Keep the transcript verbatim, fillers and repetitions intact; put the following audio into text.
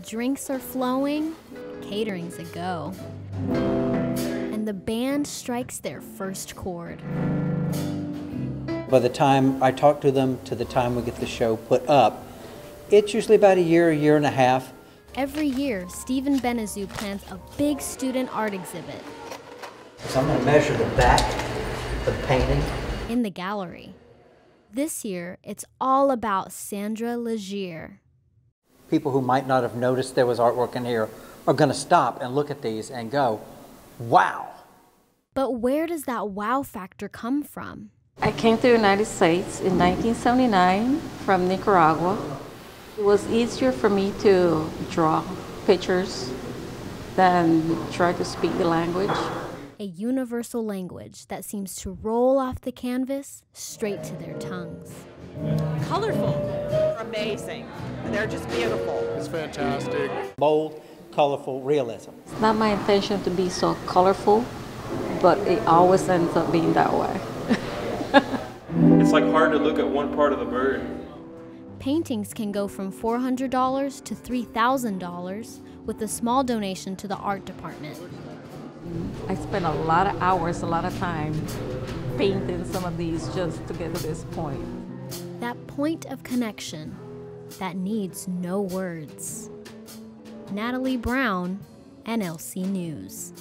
The drinks are flowing, catering's a go. And the band strikes their first chord. By the time I talk to them, to the time we get the show put up, it's usually about a year, a year and a half. Every year, Stephen Benazou plans a big student art exhibit. So I'm going to measure the back of the painting. In the gallery. This year, it's all about Sandra Legere. People who might not have noticed there was artwork in here are going to stop and look at these and go, wow. But where does that wow factor come from? I came to the United States in nineteen seventy-nine from Nicaragua. It was easier for me to draw pictures than try to speak the language. A universal language that seems to roll off the canvas straight to their tongues. Colorful, amazing. They're just beautiful. It's fantastic. Bold, colorful realism. It's not my intention to be so colorful, but it always ends up being that way. It's like hard to look at one part of the bird. Paintings can go from four hundred dollars to three thousand dollars with a small donation to the art department. I spent a lot of hours, a lot of time painting some of these just to get to this point. That point of connection that needs no words. Natalie Brown, N L C News.